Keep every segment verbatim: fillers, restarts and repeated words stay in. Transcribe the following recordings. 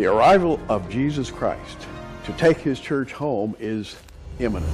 The arrival of Jesus Christ to take his church home is imminent.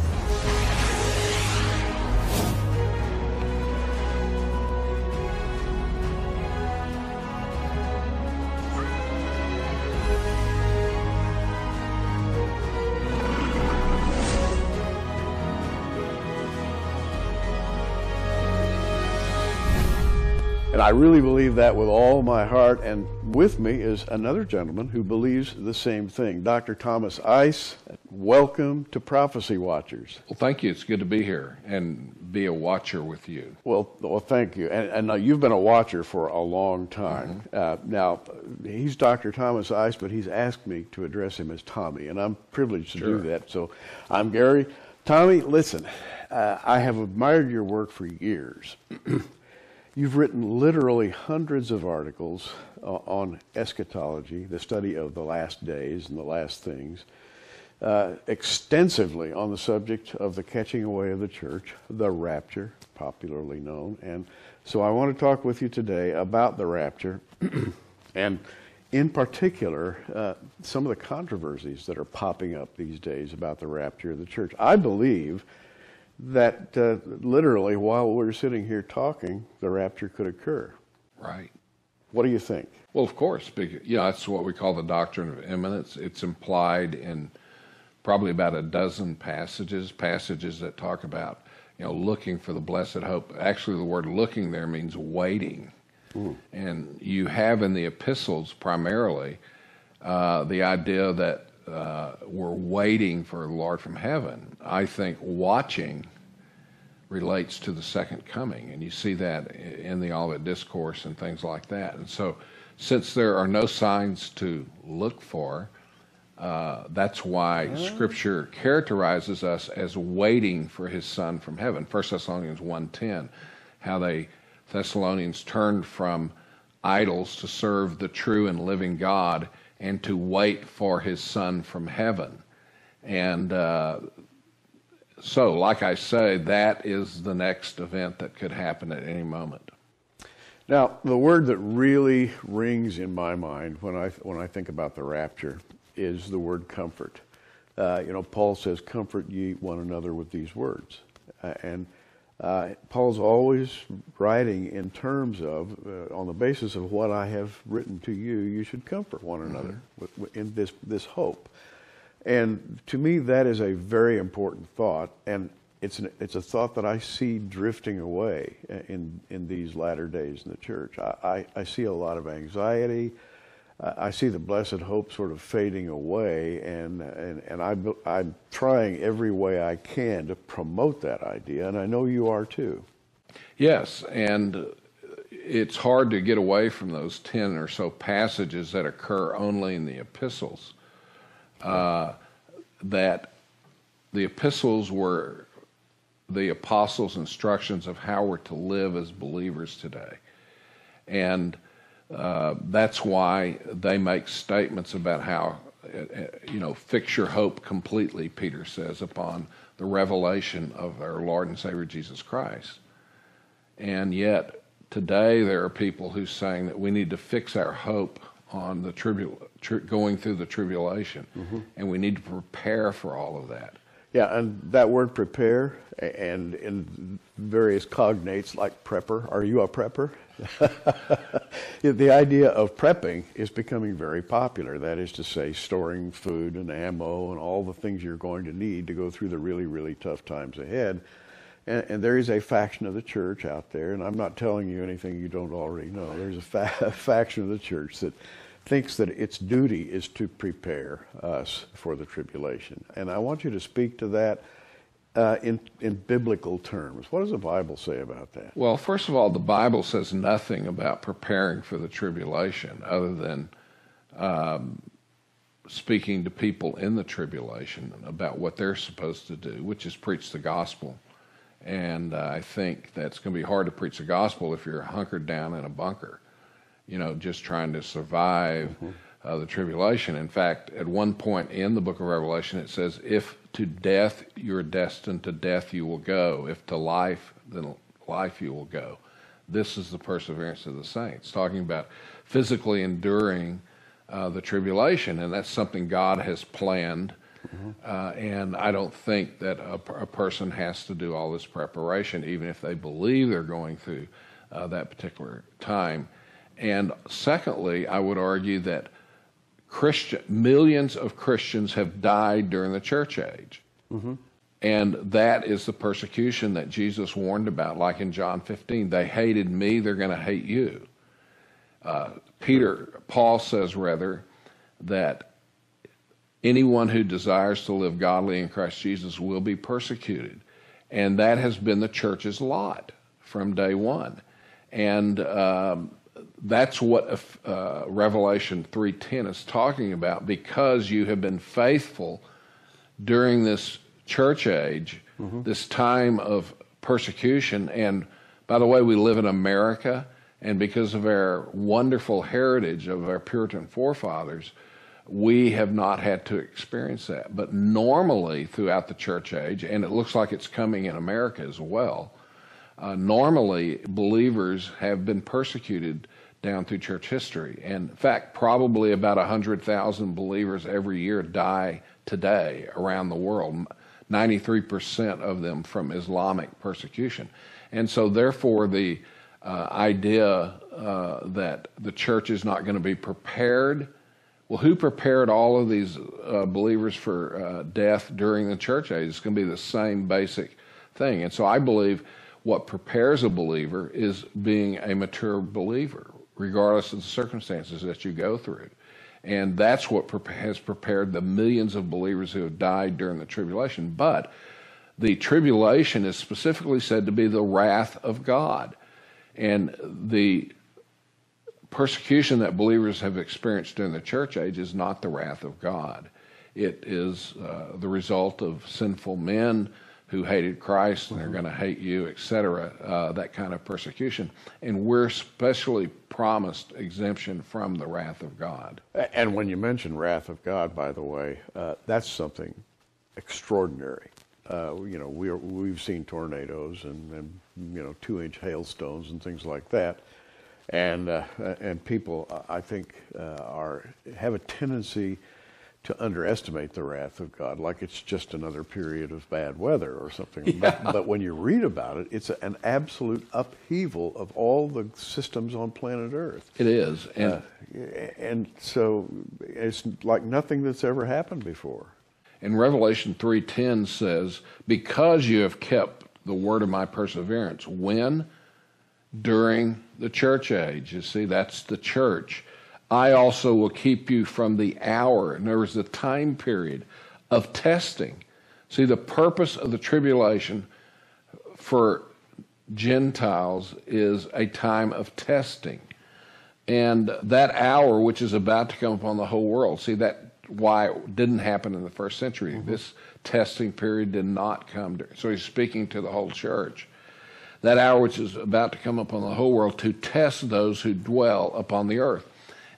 And I really believe that with all my heart, and with me is another gentleman who believes the same thing, Doctor Thomas Ice. Welcome to Prophecy Watchers. Well, thank you. It's good to be here and be a watcher with you. Well, well thank you. And, and now you've been a watcher for a long time. Mm-hmm. uh, now, he's Doctor Thomas Ice, but he's asked me to address him as Tommy, and I'm privileged to sure. do that. So I'm Gary. Tommy, listen, uh, I have admired your work for years. You've written literally hundreds of articles uh, on eschatology, the study of the last days and the last things, uh, extensively on the subject of the catching away of the church, the rapture, popularly known. And so I want to talk with you today about the rapture and in particular uh, some of the controversies that are popping up these days about the rapture of the church. I believe that uh, literally while we're sitting here talking, the rapture could occur. Right. What do you think? Well, of course. Because, yeah, that's what we call the doctrine of imminence. It's implied in probably about a dozen passages, passages that talk about, you know, looking for the blessed hope. Actually, the word looking there means waiting. Mm. And you have in the epistles primarily uh, the idea that Uh, we're waiting for the Lord from heaven. I think watching relates to the second coming, and you see that in the Olivet Discourse and things like that. And so since there are no signs to look for, uh, that's why yeah. Scripture characterizes us as waiting for his Son from heaven. First Thessalonians one ten, how they Thessalonians turned from idols to serve the true and living God and to wait for his Son from heaven. And uh, so, like I say, that is the next event that could happen at any moment. Now, the word that really rings in my mind when I, when I think about the rapture is the word comfort. Uh, you know, Paul says, comfort ye one another with these words. Uh, and uh, Paul's always writing in terms of, uh, on the basis of what I have written to you, you should comfort one another mm-hmm. with, in this, this hope. And to me, that is a very important thought, and it's, an, it's a thought that I see drifting away in, in these latter days in the church. I, I, I see a lot of anxiety. I see the blessed hope sort of fading away, and, and, and I, I'm trying every way I can to promote that idea, and I know you are too. Yes, and it's hard to get away from those ten or so passages that occur only in the epistles, uh, that the epistles were the apostles' instructions of how we're to live as believers today. And Uh, that's why they make statements about how, you know, fix your hope completely, Peter says, upon the revelation of our Lord and Savior Jesus Christ. And yet today there are people who are saying that we need to fix our hope on the tribu tri going through the tribulation, mm-hmm. and we need to prepare for all of that. Yeah, and that word prepare and in various cognates like prepper. Are you a prepper? The idea of prepping is becoming very popular. That is to say, storing food and ammo and all the things you're going to need to go through the really, really tough times ahead. And, and there is a faction of the church out there, and I'm not telling you anything you don't already know. There's a, fa a faction of the church that thinks that its duty is to prepare us for the tribulation. And I want you to speak to that uh, in, in biblical terms. What does the Bible say about that? Well, first of all, the Bible says nothing about preparing for the tribulation other than um, speaking to people in the tribulation about what they're supposed to do, which is preach the gospel. And uh, I think that's going to be hard to preach the gospel if you're hunkered down in a bunker, you know, just trying to survive mm-hmm. uh, the tribulation. In fact, at one point in the book of Revelation, it says, if to death you're destined, to death you will go. If to life, then life you will go. This is the perseverance of the saints, talking about physically enduring uh, the tribulation, and that's something God has planned. Mm-hmm. uh, and I don't think that a, a person has to do all this preparation, even if they believe they're going through uh, that particular time. And secondly, I would argue that Christian, millions of Christians have died during the church age. Mm-hmm. And that is the persecution that Jesus warned about, like in John fifteen. They hated me, they're going to hate you. Uh, Peter, Paul says, rather, that anyone who desires to live godly in Christ Jesus will be persecuted. And that has been the church's lot from day one. And um, that's what uh, Revelation three ten is talking about. Because you have been faithful during this church age, mm-hmm. this time of persecution. And by the way, we live in America, and because of our wonderful heritage of our Puritan forefathers, we have not had to experience that. But normally throughout the church age, and it looks like it's coming in America as well, uh, normally believers have been persecuted down through church history. And in fact, probably about one hundred thousand believers every year die today around the world, ninety-three percent of them from Islamic persecution. And so therefore the uh, idea uh, that the church is not going to be prepared, well, who prepared all of these uh, believers for uh, death during the church age? It's going to be the same basic thing. And so I believe what prepares a believer is being a mature believer, regardless of the circumstances that you go through. And that's what has prepared the millions of believers who have died during the tribulation. But the tribulation is specifically said to be the wrath of God. And the persecution that believers have experienced during the church age is not the wrath of God. It is uh, the result of sinful men who hated Christ, and they're going to hate you, et cetera, uh, that kind of persecution. And we're specially promised exemption from the wrath of God. And when you mention wrath of God, by the way, uh, that's something extraordinary. Uh, you know, we're, we've seen tornadoes and, and, you know, two-inch hailstones and things like that. And, uh, and people, I think, uh, are have a tendency to underestimate the wrath of God, like it's just another period of bad weather or something. Yeah. But, but when you read about it, it's an absolute upheaval of all the systems on planet Earth. It is. And, uh, and so it's like nothing that's ever happened before. And Revelation three ten says, because you have kept the word of my perseverance. When? During the church age. You see, that's the church. I also will keep you from the hour, in other words, the time period of testing. See, the purpose of the tribulation for Gentiles is a time of testing. And that hour, which is about to come upon the whole world, see, that's why it didn't happen in the first century. Mm-hmm. This testing period did not come. So he's speaking to the whole church. That hour which is about to come upon the whole world to test those who dwell upon the earth.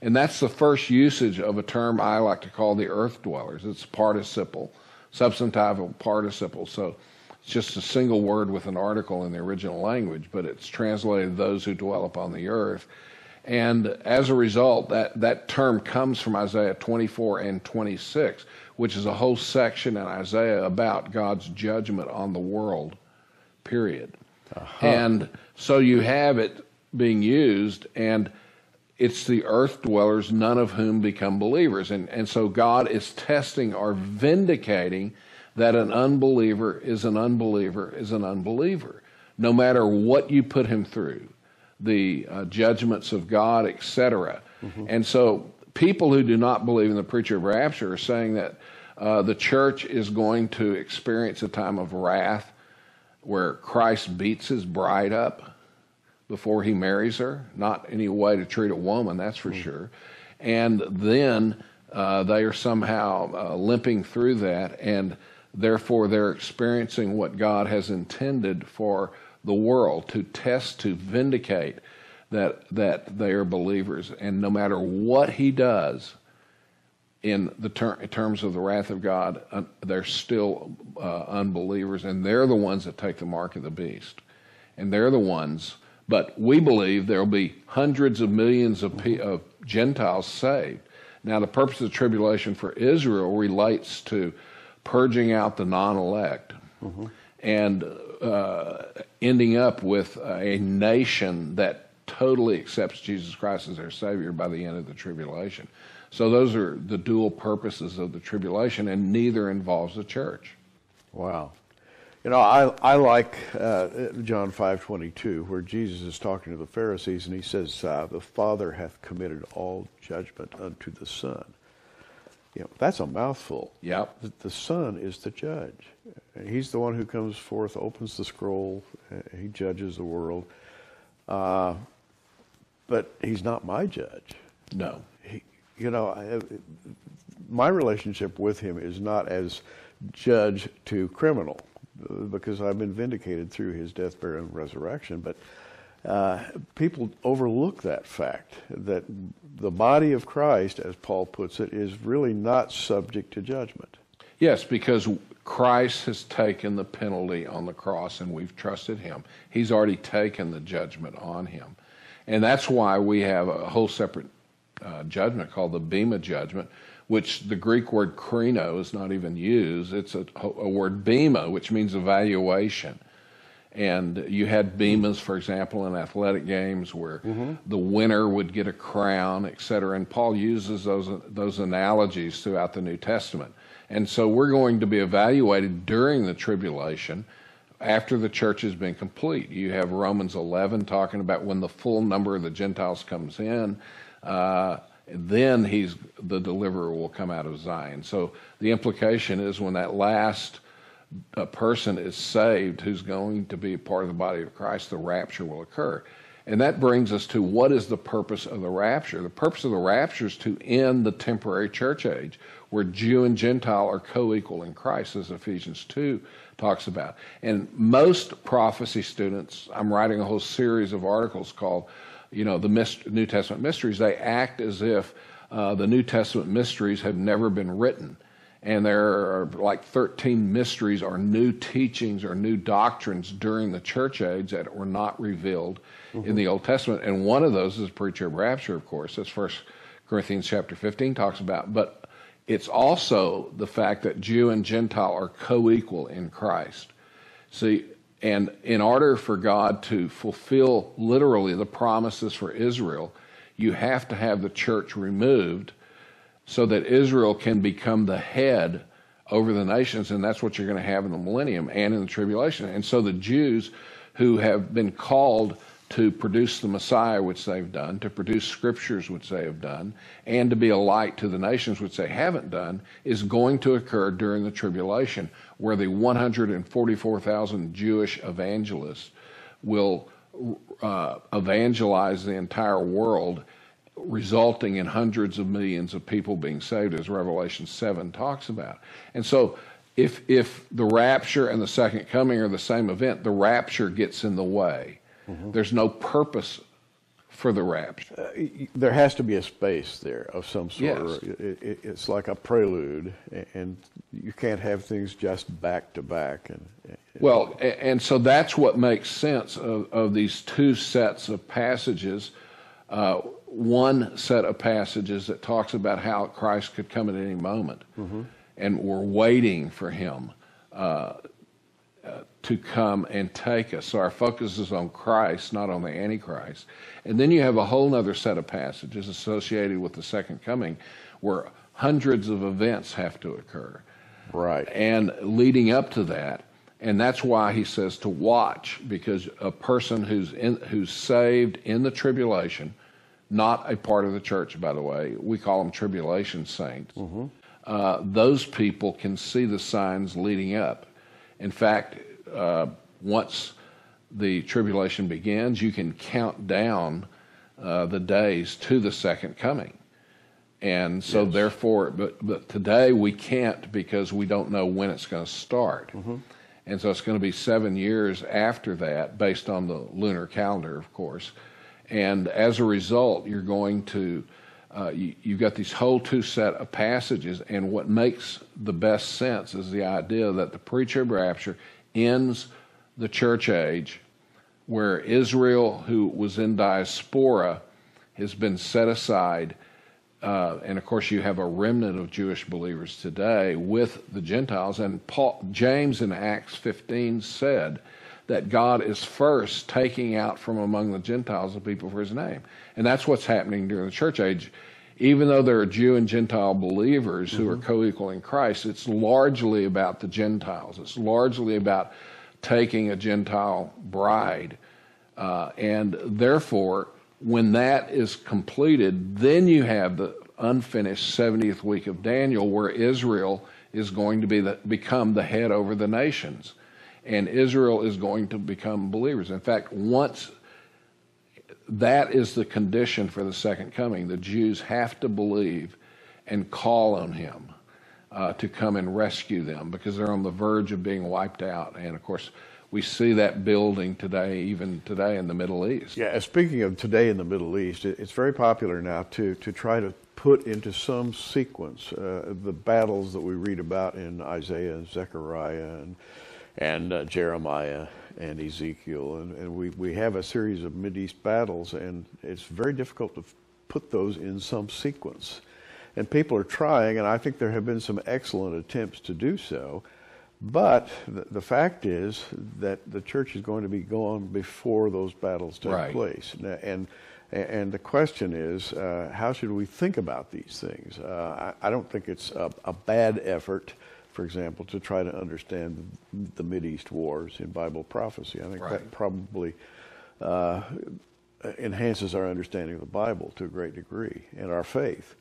And that's the first usage of a term I like to call the earth dwellers. It's participle, substantival participle. So it's just a single word with an article in the original language, but it's translated those who dwell upon the earth. And as a result, that, that term comes from Isaiah twenty-four and twenty-six, which is a whole section in Isaiah about God's judgment on the world, period. Uh-huh. And so you have it being used, and it's the earth dwellers, none of whom become believers. And, and so God is testing or vindicating that an unbeliever is an unbeliever is an unbeliever. No matter what you put him through, the uh, judgments of God, et cetera. Mm-hmm. And so people who do not believe in the preacher of rapture are saying that uh, the church is going to experience a time of wrath where Christ beats his bride up before he marries her. Not any way to treat a woman, that's for mm-hmm. sure. And then uh, they are somehow uh, limping through that, and therefore they're experiencing what God has intended for the world, to test, to vindicate that, that they are believers. And no matter what he does in the ter- in terms of the wrath of God, uh, they're still uh, unbelievers, and they're the ones that take the mark of the beast. And they're the ones... But we believe there will be hundreds of millions of, of Gentiles saved. Now, the purpose of the tribulation for Israel relates to purging out the non-elect mm-hmm. and uh, ending up with a nation that totally accepts Jesus Christ as their Savior by the end of the tribulation. So those are the dual purposes of the tribulation, and neither involves the church. Wow. You know, I, I like uh, John five twenty-two, where Jesus is talking to the Pharisees, and he says, uh, the Father hath committed all judgment unto the Son. You know, that's a mouthful. Yep. The, the Son is the judge. He's the one who comes forth, opens the scroll, he judges the world. Uh, but he's not my judge. No. He, you know, I, my relationship with him is not as judge to criminal, because I've been vindicated through his death, burial, and resurrection. But uh, people overlook that fact, that the body of Christ, as Paul puts it, is really not subject to judgment. Yes, because Christ has taken the penalty on the cross, and we've trusted him. He's already taken the judgment on him. And that's why we have a whole separate uh, judgment called the Bema judgment, which the Greek word kreno is not even used. It's a, a word bema, which means evaluation. And you had bemas, for example, in athletic games where mm-hmm. the winner would get a crown, et cetera. And Paul uses those, those analogies throughout the New Testament. And so we're going to be evaluated during the tribulation after the church has been complete. You have Romans eleven talking about when the full number of the Gentiles comes in, uh, then he's the deliverer will come out of Zion. So the implication is when that last uh, person is saved who's going to be part of the body of Christ, the rapture will occur. And that brings us to what is the purpose of the rapture? The purpose of the rapture is to end the temporary church age, where Jew and Gentile are co-equal in Christ, as Ephesians two talks about. And most prophecy students, I'm writing a whole series of articles called, you know, the Myst- New Testament Mysteries. They act as if uh, the New Testament Mysteries have never been written. And there are like thirteen mysteries or new teachings or new doctrines during the church age that were not revealed mm-hmm. in the Old Testament. And one of those is pre-trib rapture, of course. That's First Corinthians chapter fifteen talks about. But it's also the fact that Jew and Gentile are co-equal in Christ. See, and in order for God to fulfill literally the promises for Israel, you have to have the church removed so that Israel can become the head over the nations, and that's what you're going to have in the millennium and in the tribulation. And so the Jews who have been called to produce the Messiah, which they've done, to produce scriptures, which they have done, and to be a light to the nations, which they haven't done, is going to occur during the tribulation, where the one hundred forty-four thousand Jewish evangelists will uh, evangelize the entire world, resulting in hundreds of millions of people being saved, as Revelation seven talks about. And so if, if the rapture and the second coming are the same event, the rapture gets in the way. Mm-hmm. There's no purpose for the rapture. Uh, there has to be a space there of some sort. Yes. It, it, it's like a prelude, and you can't have things just back to back. And, and well, and so that's what makes sense of, of these two sets of passages. Uh, one set of passages that talks about how Christ could come at any moment, mm-hmm. and we're waiting for him Uh, to come and take us. So our focus is on Christ, not on the Antichrist. And then you have a whole other set of passages associated with the second coming, where hundreds of events have to occur. Right. And leading up to that, and that's why he says to watch, because a person who's in, who's saved in the tribulation, not a part of the church, by the way, we call them tribulation saints, mm-hmm. uh, those people can see the signs leading up. In fact, uh, once the tribulation begins, you can count down uh, the days to the second coming. And so yes. therefore, but, but today we can't, because we don't know when it's going to start. Mm-hmm. And so it's going to be seven years after that, based on the lunar calendar, of course. And as a result, you're going to, uh, you, you've got these whole two set of passages, and what makes the best sense is the idea that the pre-trib rapture ends the church age, where Israel, who was in diaspora, has been set aside Uh, and of course, you have a remnant of Jewish believers today with the Gentiles. And Paul, James in Acts fifteen said that God is first taking out from among the Gentiles the people for his name. And that's what's happening during the church age. Even though there are Jew and Gentile believers who mm-hmm. are co-equal in Christ, it's largely about the Gentiles. It's largely about taking a Gentile bride. Uh, and therefore, when that is completed, then you have the unfinished seventieth week of Daniel, where Israel is going to be the, become the head over the nations. And Israel is going to become believers. In fact, once that is the condition for the second coming, the Jews have to believe and call on him uh, to come and rescue them, because they're on the verge of being wiped out. And of course, we see that building today, even today in the Middle East. Yeah, speaking of today in the Middle East, it's very popular now to, to try to put into some sequence uh, the battles that we read about in Isaiah and Zechariah and, and uh, Jeremiah and Ezekiel. And, and we, we have a series of Mideast battles, and it's very difficult to put those in some sequence. And people are trying, and I think there have been some excellent attempts to do so. But the, the fact is that the church is going to be gone before those battles take right. place. And, and, and the question is, uh, how should we think about these things? Uh, I, I don't think it's a, a bad effort, for example, to try to understand the Mideast wars in Bible prophecy. I think right. that probably uh, enhances our understanding of the Bible to a great degree and our faith,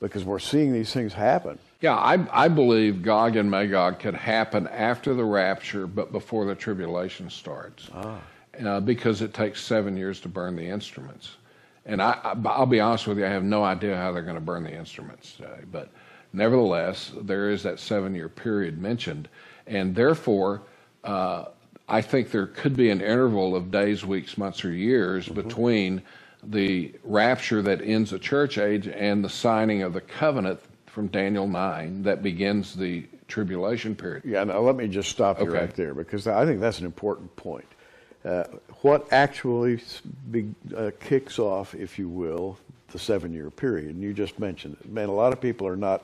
because we're seeing these things happen. Yeah, I, I believe Gog and Magog could happen after the rapture, but before the tribulation starts, ah. uh, because it takes seven years to burn the instruments. And I, I, I'll be honest with you, I have no idea how they're going to burn the instruments today. But nevertheless, there is that seven-year period mentioned. And therefore, uh, I think there could be an interval of days, weeks, months, or years mm-hmm. between the rapture that ends the church age and the signing of the covenant from Daniel nine that begins the tribulation period. Yeah, now let me just stop you okay. right there, because I think that's an important point. Uh, what actually be, uh, kicks off, if you will, the seven-year period, and you just mentioned it. Man, a lot of people are not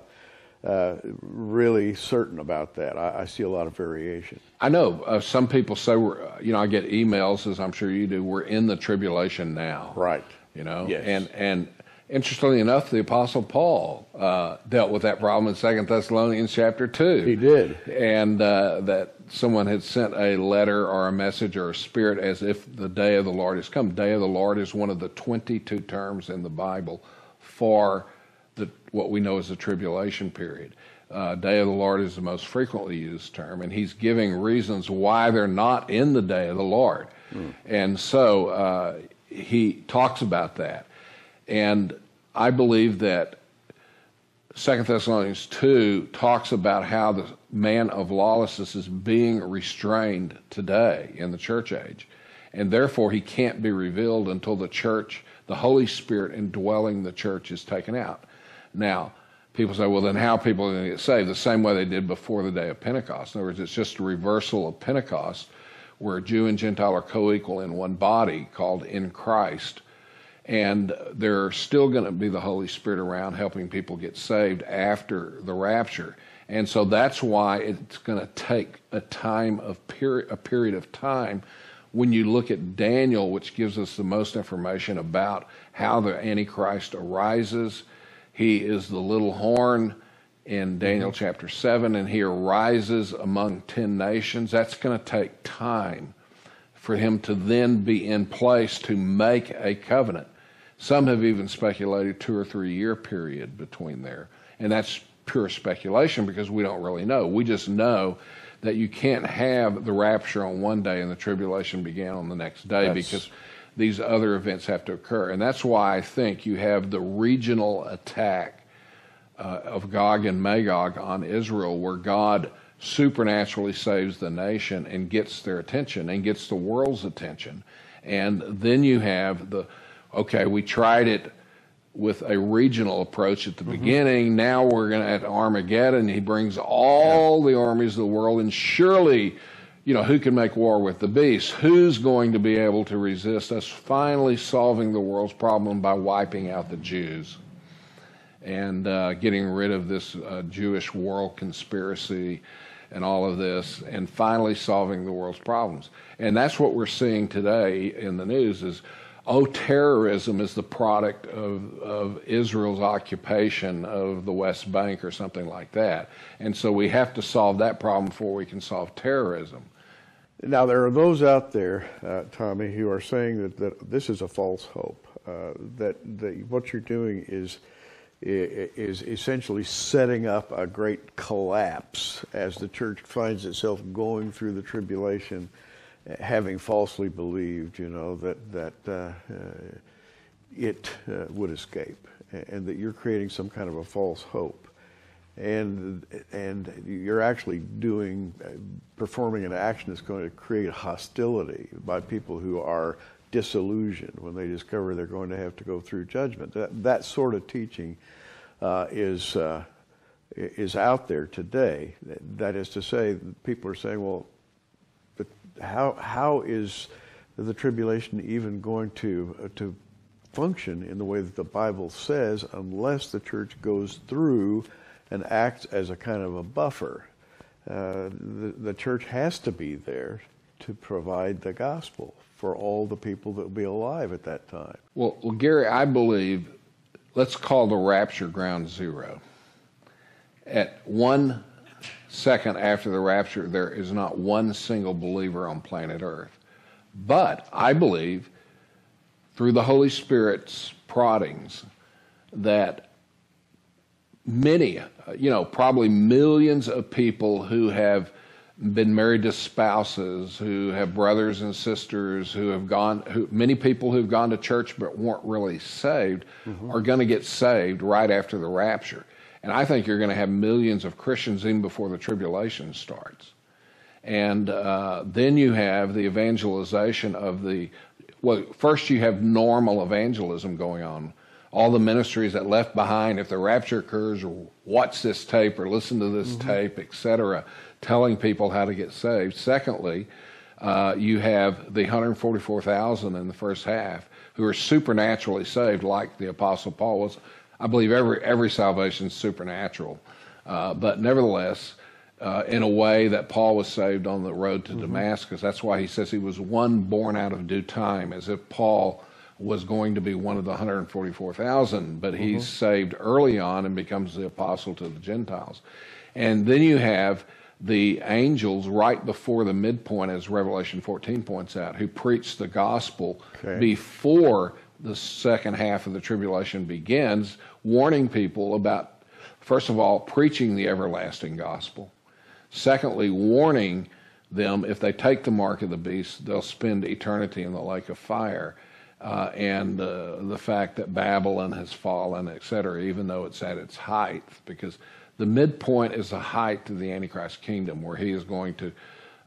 uh, really certain about that. I, I see a lot of variation. I know. Uh, some people say, we're, you know, I get emails, as I'm sure you do, we're in the tribulation now. Right. You know, yes. and, and interestingly enough, the Apostle Paul uh, dealt with that problem in Second Thessalonians chapter two. He did. And uh, that someone had sent a letter or a message or a spirit as if the day of the Lord has come. Day of the Lord is one of the twenty-two terms in the Bible for the, what we know as the tribulation period. Uh, day of the Lord is the most frequently used term, and he's giving reasons why they're not in the day of the Lord. Mm. And so uh, he talks about that. And I believe that Second Thessalonians two talks about how the man of lawlessness is being restrained today in the church age. And therefore, he can't be revealed until the church, the Holy Spirit indwelling the church, is taken out. Now, people say, well, then how are people going to get saved? The same way they did before the day of Pentecost. In other words, it's just a reversal of Pentecost, where Jew and Gentile are co-equal in one body called in Christ. And there's still going to be the Holy Spirit around helping people get saved after the rapture. And so that's why it's going to take a time of period, a period of time when you look at Daniel, which gives us the most information about how the Antichrist arises. He is the little horn in Daniel chapter seven, and he arises among ten nations. That's going to take time for him to then be in place to make a covenant. Some have even speculated two or three year period between there. And that's pure speculation, because we don't really know. We just know that you can't have the rapture on one day and the tribulation began on the next day, that's, because these other events have to occur. And that's why I think you have the regional attack uh, of Gog and Magog on Israel, where God supernaturally saves the nation and gets their attention and gets the world's attention. And then you have the, okay, we tried it with a regional approach at the mm-hmm. beginning. Now we're going to at Armageddon. He brings all yeah. the armies of the world, and surely, you know, who can make war with the beast? Who's going to be able to resist us finally solving the world's problem by wiping out the Jews? and uh, getting rid of this uh, Jewish world conspiracy and all of this, and finally solving the world's problems. And that's what we're seeing today in the news is, oh, terrorism is the product of, of Israel's occupation of the West Bank or something like that. And so we have to solve that problem before we can solve terrorism. Now, there are those out there, uh, Tommy, who are saying that, that this is a false hope, uh, that, that what you're doing is is essentially setting up a great collapse as the church finds itself going through the tribulation, having falsely believed, you know, that, that uh, it uh, would escape, and that you're creating some kind of a false hope. And, and you're actually doing, performing an action that's going to create hostility by people who are disillusioned when they discover they're going to have to go through judgment. That, that sort of teaching uh, is, uh, is out there today. That is to say, people are saying, well, but how, how is the tribulation even going to, uh, to function in the way that the Bible says unless the church goes through and acts as a kind of a buffer? Uh, the, the church has to be there to provide the gospel for all the people that will be alive at that time. Well, well, Gary, I believe, let's call the rapture ground zero. At one second after the rapture, there is not one single believer on planet Earth. But I believe, through the Holy Spirit's proddings, that many, you know, probably millions of people who have been married to spouses, who have brothers and sisters, who have gone, who, many people who've gone to church but weren't really saved, mm-hmm. are going to get saved right after the rapture. And I think you're going to have millions of Christians even before the tribulation starts. And uh, then you have the evangelization of the, well, first you have normal evangelism going on. All the ministries that left behind, if the rapture occurs, or watch this tape or listen to this mm-hmm. tape, et cetera, telling people how to get saved. Secondly, uh, you have the one hundred forty-four thousand in the first half who are supernaturally saved, like the Apostle Paul was. I believe every every salvation is supernatural, uh, but nevertheless, uh, in a way that Paul was saved on the road to mm-hmm. Damascus. That's why he says he was one born out of due time, as if Paul was going to be one of the one hundred forty-four thousand, but mm-hmm. he's saved early on and becomes the apostle to the Gentiles. And then you have the angels right before the midpoint, as Revelation fourteen points out, who preach the gospel okay. before the second half of the tribulation begins, warning people about, first of all, preaching the everlasting gospel. Secondly, warning them if they take the mark of the beast, they'll spend eternity in the lake of fire. Uh, and uh, the fact that Babylon has fallen, et cetera, even though it's at its height, because the midpoint is the height of the Antichrist kingdom, where he is going to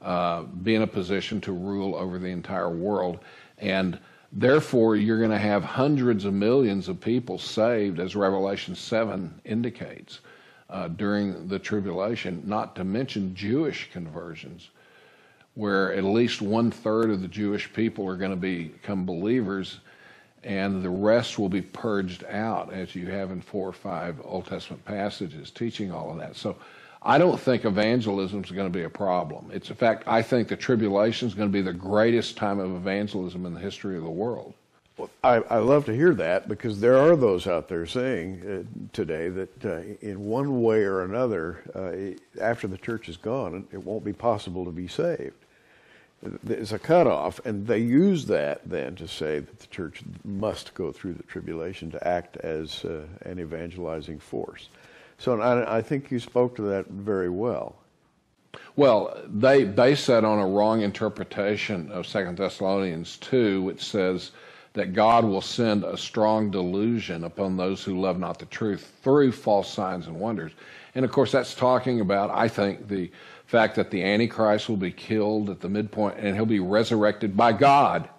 uh, be in a position to rule over the entire world. And therefore, you're going to have hundreds of millions of people saved, as Revelation seven indicates, uh, during the tribulation, not to mention Jewish conversions, where at least one-third of the Jewish people are going to become believers, and the rest will be purged out, as you have in four or five Old Testament passages teaching all of that. So I don't think evangelism is going to be a problem. It's, in fact, I think the tribulation is going to be the greatest time of evangelism in the history of the world. Well, I, I love to hear that, because there are those out there saying uh, today that uh, in one way or another, uh, after the church is gone, it won't be possible to be saved. There's a cutoff, and they use that then to say that the church must go through the tribulation to act as uh, an evangelizing force. So I, I think you spoke to that very well. Well, they base that on a wrong interpretation of Second Thessalonians two, which says that God will send a strong delusion upon those who love not the truth through false signs and wonders. And of course, that's talking about, I think, the fact that the Antichrist will be killed at the midpoint, and he'll be resurrected by God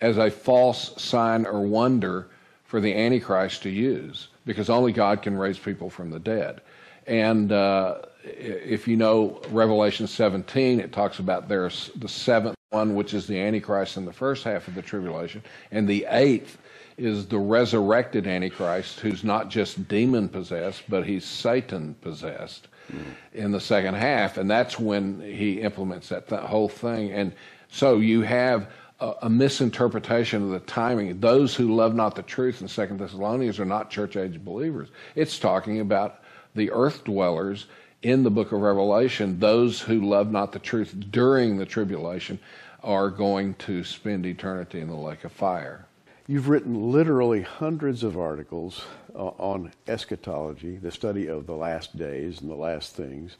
as a false sign or wonder for the Antichrist to use, because only God can raise people from the dead. And uh, if you know Revelation seventeen, it talks about there's the seventh one, which is the Antichrist in the first half of the tribulation, and the eighth is the resurrected Antichrist, who's not just demon-possessed, but he's Satan-possessed mm-hmm. in the second half, and that's when he implements that th- whole thing. And so you have a, a misinterpretation of the timing. Those who love not the truth in Second Thessalonians are not church-age believers. It's talking about the earth dwellers in the book of Revelation. Those who love not the truth during the tribulation are going to spend eternity in the lake of fire. You've written literally hundreds of articles uh, on eschatology, the study of the last days and the last things,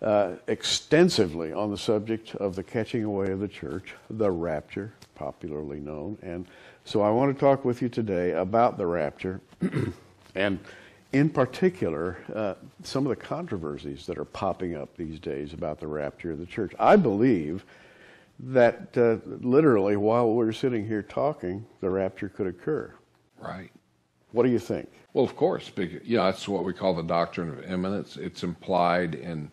uh, extensively on the subject of the catching away of the church, the rapture, popularly known. And so I want to talk with you today about the rapture and in particular, uh, some of the controversies that are popping up these days about the rapture of the church. I believe that uh, literally while we're sitting here talking, the rapture could occur. Right. What do you think? Well, of course. Because, yeah, that's what we call the doctrine of imminence. It's implied in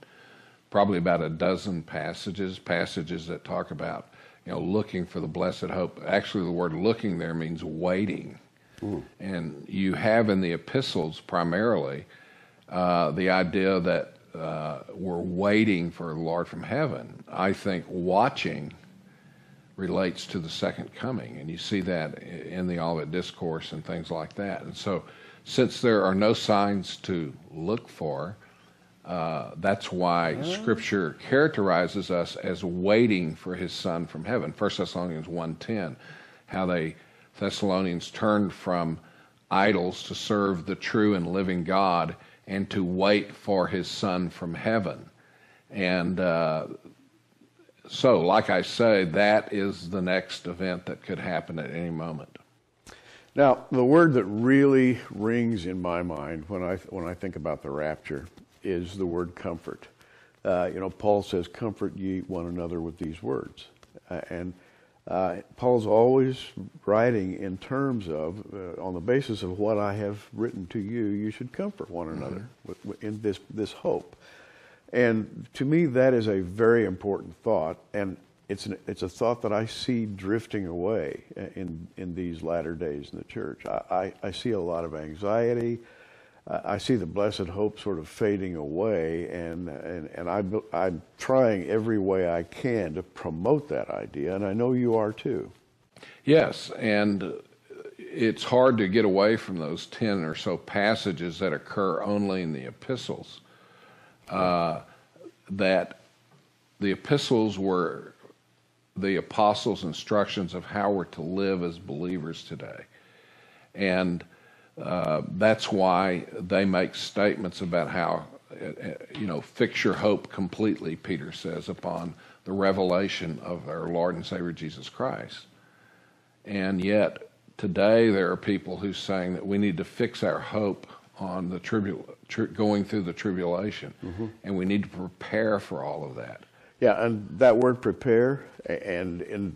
probably about a dozen passages, passages that talk about, you know, looking for the blessed hope. Actually, the word looking there means waiting. And you have in the epistles primarily uh, the idea that uh, we're waiting for the Lord from heaven. I think watching relates to the second coming, and you see that in the Olivet Discourse and things like that. And so since there are no signs to look for, uh, that's why yeah. Scripture characterizes us as waiting for his Son from heaven. First Thessalonians one ten, how they... Thessalonians turned from idols to serve the true and living God and to wait for his Son from heaven. And uh, so, like I say, that is the next event that could happen at any moment. Now, the word that really rings in my mind when I, when I think about the rapture is the word comfort. Uh, you know, Paul says, comfort ye one another with these words. Uh, and Uh, Paul's always writing in terms of, uh, on the basis of what I have written to you, you should comfort one another mm-hmm. with, in this, this hope. And to me, that is a very important thought, and it's, an, it's a thought that I see drifting away in, in these latter days in the church. I, I, I see a lot of anxiety. Uh, I see the blessed hope sort of fading away, and, and, and I, I'm trying every way I can to promote that idea, and I know you are too. Yes, and it's hard to get away from those ten or so passages that occur only in the epistles, uh, that the epistles were the apostles' instructions of how we're to live as believers today. And Uh, that's why they make statements about how, you know, fix your hope completely, Peter says, upon the revelation of our Lord and Savior Jesus Christ. And yet today there are people who are saying that we need to fix our hope on the tribu- tri- going through the tribulation, mm-hmm. and we need to prepare for all of that. Yeah, and that word prepare and in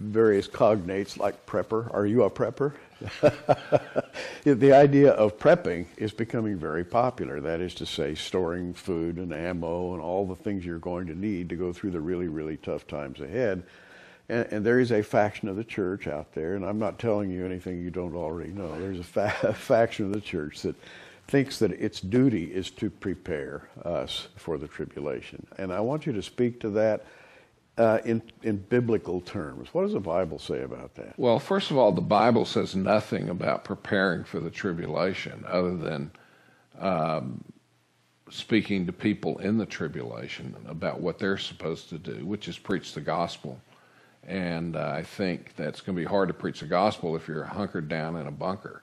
various cognates like prepper. Are you a prepper? The idea of prepping is becoming very popular. That is to say, storing food and ammo and all the things you're going to need to go through the really, really tough times ahead. And, and there is a faction of the church out there, and I'm not telling you anything you don't already know. There's a, fa- a faction of the church that thinks that its duty is to prepare us for the tribulation. And I want you to speak to that uh, in, in biblical terms. What does the Bible say about that? Well, first of all, the Bible says nothing about preparing for the tribulation other than um, speaking to people in the tribulation about what they're supposed to do, which is preach the gospel. And uh, I think that's going to be hard to preach the gospel if you're hunkered down in a bunker,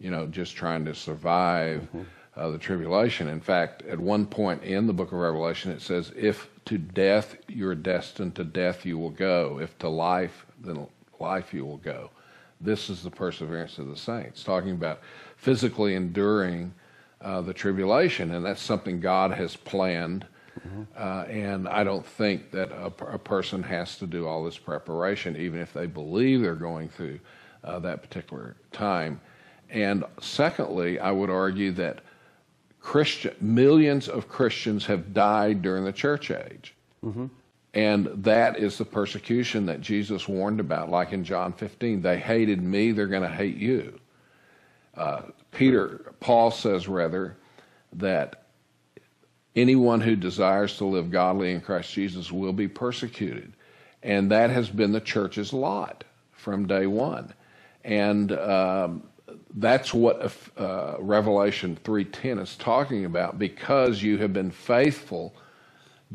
you know, just trying to survive mm-hmm. uh, the tribulation. In fact, at one point in the book of Revelation, it says, if to death you're destined, to death you will go. If to life, then life you will go. This is the perseverance of the saints, talking about physically enduring uh, the tribulation, and that's something God has planned. Mm-hmm. Uh, and I don't think that a, a person has to do all this preparation, even if they believe they're going through uh, that particular time. And secondly, I would argue that Christian, millions of Christians have died during the church age. Mm-hmm. And that is the persecution that Jesus warned about, like in John fifteen. They hated me, they're going to hate you. Uh, Peter, Paul says, rather, that anyone who desires to live godly in Christ Jesus will be persecuted. And that has been the church's lot from day one. And um, that's what uh, Revelation three ten is talking about. Because you have been faithful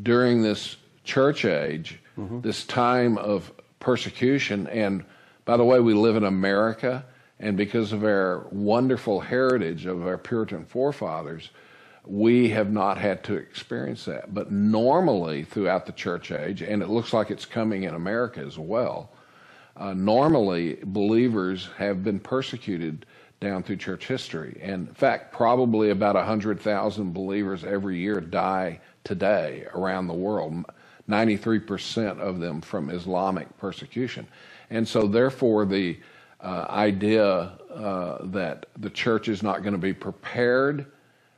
during this church age, mm-hmm. this time of persecution. And by the way, we live in America, and because of our wonderful heritage of our Puritan forefathers, we have not had to experience that. But normally throughout the church age, and it looks like it's coming in America as well, uh, normally believers have been persecuted down through church history. And in fact, probably about one hundred thousand believers every year die today around the world, ninety-three percent of them from Islamic persecution. And so therefore the uh, idea uh, that the church is not going to be prepared,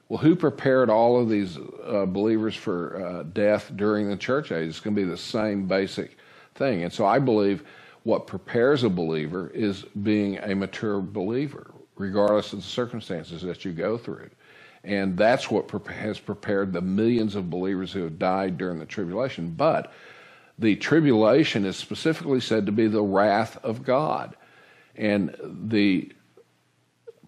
well, who prepared all of these uh, believers for uh, death during the church age? It's going to be the same basic thing. And so I believe what prepares a believer is being a mature believer, regardless of the circumstances that you go through. And that's what has prepared the millions of believers who have died during the tribulation. But the tribulation is specifically said to be the wrath of God. And the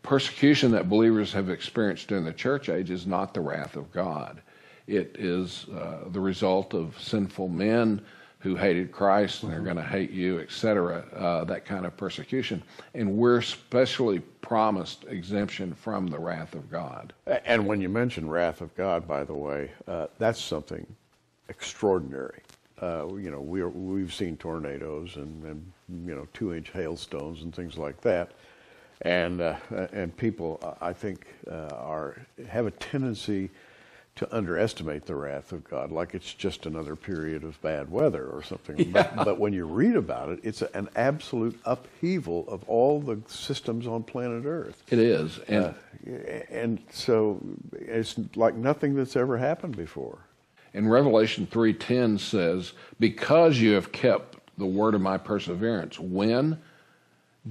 persecution that believers have experienced during the church age is not the wrath of God. It is uh, the result of sinful men who hated Christ, and they're going to hate you, et cetera, uh, that kind of persecution. And we're specially promised exemption from the wrath of God. And when you mention wrath of God, by the way, uh, that's something extraordinary. Uh, you know, we're, we've seen tornadoes and, and, you know, two-inch hailstones and things like that. And, uh, and people, I think, uh, are have a tendency to underestimate the wrath of God, like it's just another period of bad weather or something. Yeah. But, but when you read about it, it's an absolute upheaval of all the systems on planet Earth. It is. And, uh, and so it's like nothing that's ever happened before. And Revelation three ten says, because you have kept the word of my perseverance. When?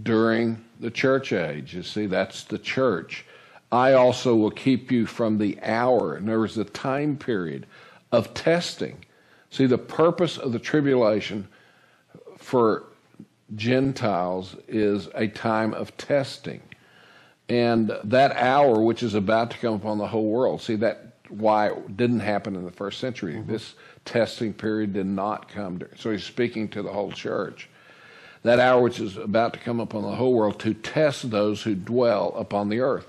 During the church age. You see, that's the church. I also will keep you from the hour. And there was a time period of testing. See, the purpose of the tribulation for Gentiles is a time of testing. And that hour, which is about to come upon the whole world, see, that's why it didn't happen in the first century. Mm-hmm. This testing period did not come. So he's speaking to the whole church. That hour which is about to come upon the whole world to test those who dwell upon the earth.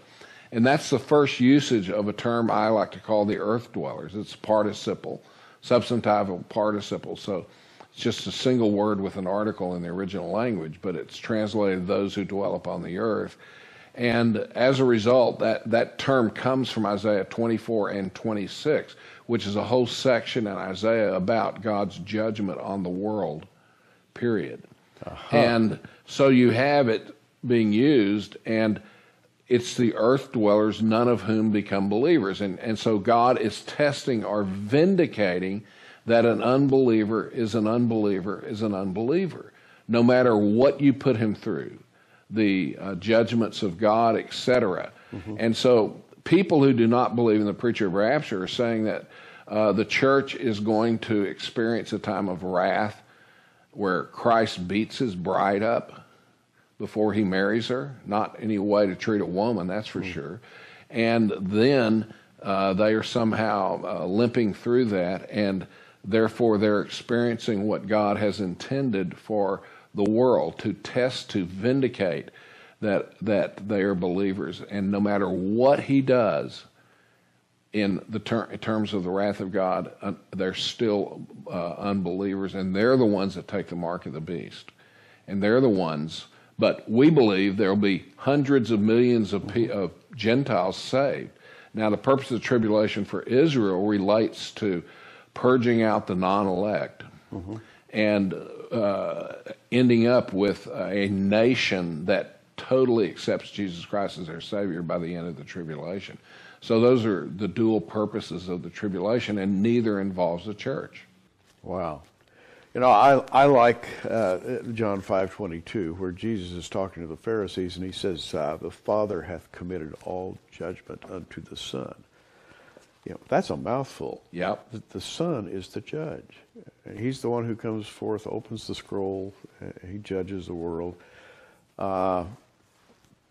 And that's the first usage of a term I like to call the earth dwellers. It's participle, substantival participle. So it's just a single word with an article in the original language, but it's translated those who dwell upon the earth. And as a result, that, that term comes from Isaiah twenty-four and twenty-six, which is a whole section in Isaiah about God's judgment on the world, period. Uh-huh. And so you have it being used, and it's the earth dwellers, none of whom become believers. And, and so God is testing or vindicating that an unbeliever is an unbeliever is an unbeliever. No matter what you put him through, the uh, judgments of God, et cetera. Mm-hmm. And so people who do not believe in the preacher of rapture are saying that uh, the church is going to experience a time of wrath where Christ beats his bride up before he marries her. Not any way to treat a woman, that's for mm. sure. And then uh, they are somehow uh, limping through that, and therefore they're experiencing what God has intended for the world, to test, to vindicate that, that they are believers. And no matter what he does in the ter in terms of the wrath of God, uh, they're still uh, unbelievers, and they're the ones that take the mark of the beast. And they're the ones... But we believe there will be hundreds of millions of, of Gentiles saved. Now, the purpose of the tribulation for Israel relates to purging out the non-elect mm-hmm. and uh, ending up with a nation that totally accepts Jesus Christ as their Savior by the end of the tribulation. So those are the dual purposes of the tribulation, and neither involves the church. Wow. You know, I, I like uh, John five twenty-two, where Jesus is talking to the Pharisees, and he says, uh, the Father hath committed all judgment unto the Son. You know, that's a mouthful. Yeah. The, the Son is the judge. He's the one who comes forth, opens the scroll, he judges the world. Uh,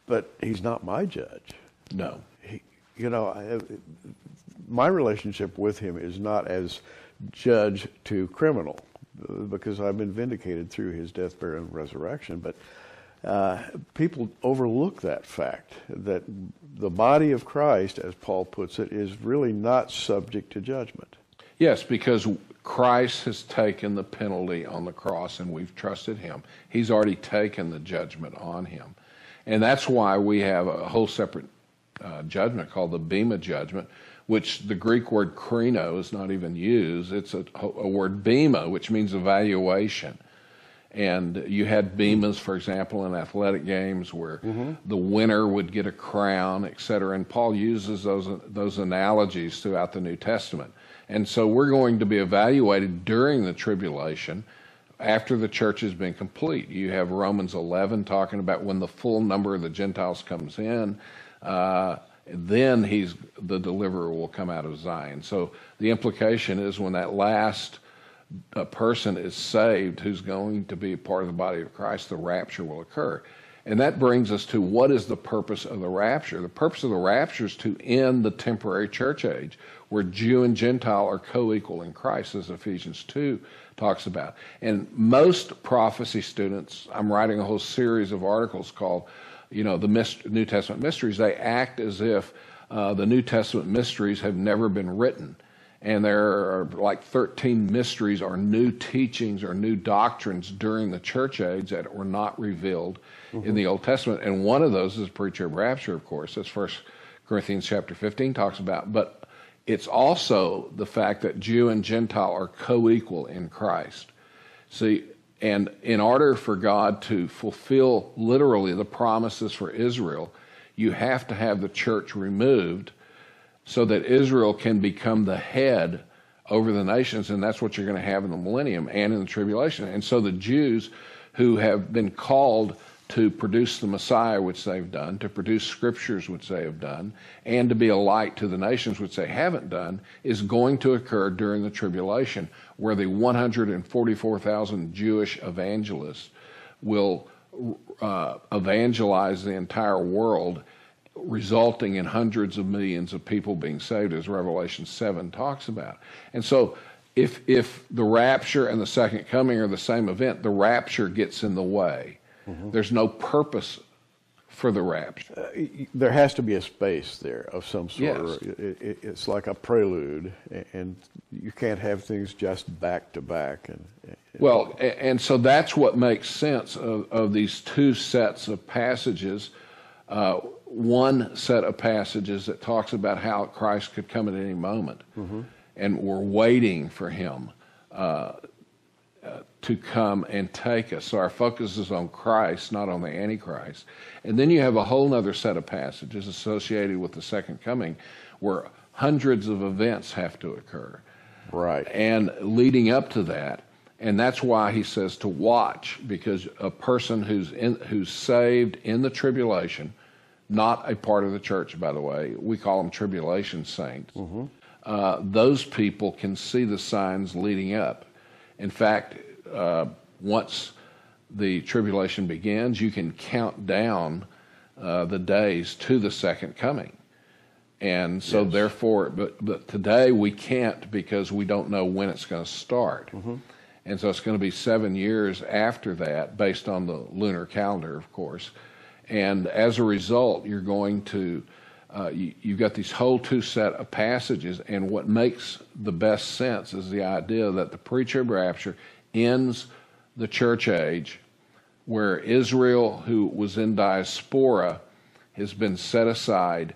but he's not my judge. No. He, you know, I, my relationship with him is not as judge to criminal, because I've been vindicated through his death, burial, and resurrection. But uh, people overlook that fact, that the body of Christ, as Paul puts it, is really not subject to judgment. Yes, because Christ has taken the penalty on the cross, and we've trusted him. He's already taken the judgment on him. And that's why we have a whole separate uh, judgment called the Bema judgment, which the Greek word kreno is not even used. It's a, a word bema, which means evaluation. And you had bemas, for example, in athletic games where mm-hmm. the winner would get a crown, et cetera. And Paul uses those, those analogies throughout the New Testament. And so we're going to be evaluated during the tribulation after the church has been complete. You have Romans eleven talking about when the full number of the Gentiles comes in, uh, then he's the deliverer will come out of Zion. So the implication is when that last uh, person is saved who's going to be part of the body of Christ, the rapture will occur. And that brings us to what is the purpose of the rapture? The purpose of the rapture is to end the temporary church age where Jew and Gentile are co-equal in Christ, as Ephesians two talks about. And most prophecy students, I'm writing a whole series of articles called you know, the New Testament mysteries, they act as if uh, the New Testament mysteries have never been written. And there are like thirteen mysteries or new teachings or new doctrines during the church age that were not revealed mm-hmm. in the Old Testament. And one of those is pre-trib rapture, of course, as First Corinthians chapter fifteen talks about. But it's also the fact that Jew and Gentile are co-equal in Christ. See, and in order for God to fulfill literally the promises for Israel, you have to have the church removed so that Israel can become the head over the nations. And that's what you're going to have in the millennium and in the tribulation. And so the Jews who have been called to produce the Messiah, which they've done, to produce scriptures, which they have done, and to be a light to the nations, which they haven't done, is going to occur during the tribulation, where the one hundred forty-four thousand Jewish evangelists will uh, evangelize the entire world, resulting in hundreds of millions of people being saved, as Revelation seven talks about. And so if, if the rapture and the second coming are the same event, the rapture gets in the way. Mm-hmm. There's no purpose for the rapture. Uh, there has to be a space there of some sort. Yes. It, it, it's like a prelude, and you can't have things just back to back. And, and well, and so that's what makes sense of, of these two sets of passages. Uh, one set of passages that talks about how Christ could come at any moment, mm-hmm. and we're waiting for him uh, to come and take us. So our focus is on Christ, not on the Antichrist. And then you have a whole other set of passages associated with the second coming where hundreds of events have to occur. Right. And leading up to that, and that's why he says to watch, because a person who's, in, who's saved in the tribulation, not a part of the church, by the way, we call them tribulation saints, mm-hmm. uh, those people can see the signs leading up. In fact, uh, once the tribulation begins, you can count down uh, the days to the second coming. And so yes. therefore, but, but today we can't, because we don't know when it's going to start. Mm-hmm. And so it's going to be seven years after that, based on the lunar calendar, of course. And as a result, you're going to, uh, you, you've got these whole two set of passages, and what makes the best sense is the idea that the pre-trib rapture ends the church age where Israel, who was in diaspora, has been set aside.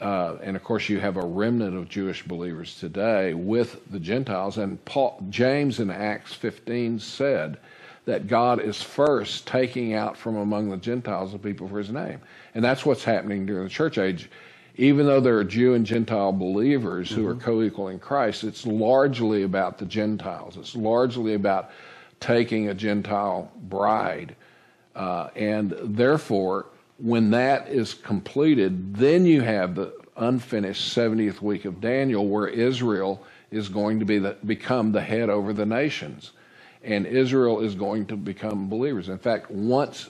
Uh, and of course, you have a remnant of Jewish believers today with the Gentiles. And Paul, James in Acts fifteen said that God is first taking out from among the Gentiles the people for his name. And that's what's happening during the church age. even though there are Jew and Gentile believers who mm-hmm. are co-equal in Christ, it's largely about the Gentiles. It's largely about taking a Gentile bride. Uh, and therefore, when that is completed, then you have the unfinished seventieth week of Daniel, where Israel is going to be the, become the head over the nations. And Israel is going to become believers. In fact, once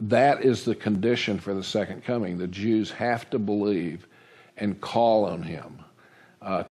that is the condition for the second coming, the Jews have to believe and call on him. Uh,